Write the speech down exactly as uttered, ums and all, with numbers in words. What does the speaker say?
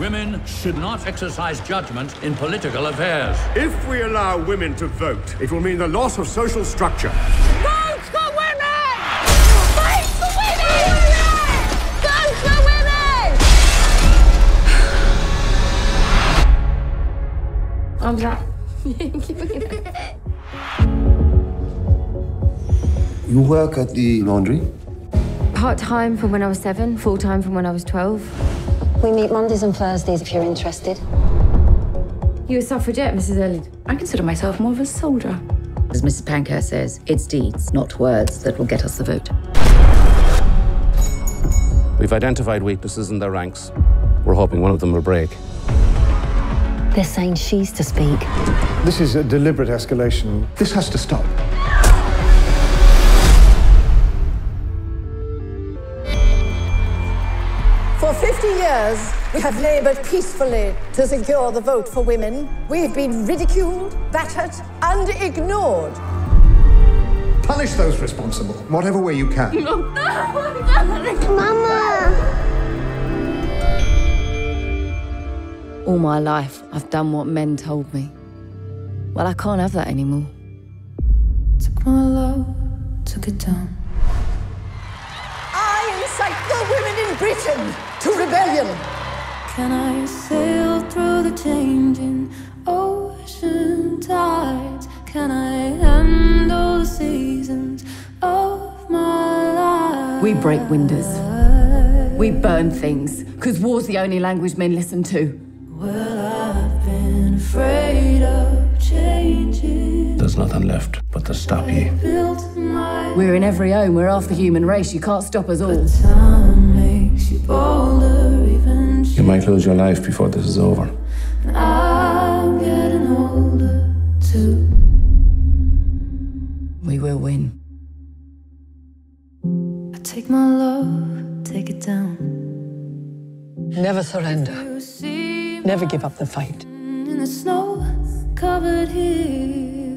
Women should not exercise judgment in political affairs. If we allow women to vote, it will mean the loss of social structure. Vote for women! Vote for women! Vote for women! I'm drunk. You work at the laundry? Part-time from when I was seven, full-time from when I was twelve. We meet Mondays and Thursdays if you're interested. You're a suffragette, Missus Elliott. I consider myself more of a soldier. As Missus Pankhurst says, it's deeds, not words, that will get us the vote. We've identified weaknesses in their ranks. We're hoping one of them will break. They're saying she's to speak. This is a deliberate escalation. This has to stop. For fifty years, we have laboured peacefully to secure the vote for women. We've been ridiculed, battered, and ignored. Punish those responsible, whatever way you can. No, no, Mama! All my life, I've done what men told me. Well, I can't have that anymore. Took my love, took it down. I incite the women in Britain to rebellion. Can I sail through the changing ocean tides? Can I handle the seasons of my life? We break windows. We burn things, because war's the only language men listen to. Well, I've been afraid of changes. There's nothing left but to stop you. We're in every home, we're half the human race, you can't stop us all. You might lose your life before this is over. I'm getting older too. We will win. I take my love, take it down. Never surrender. Never give up the fight. In the snow covered here.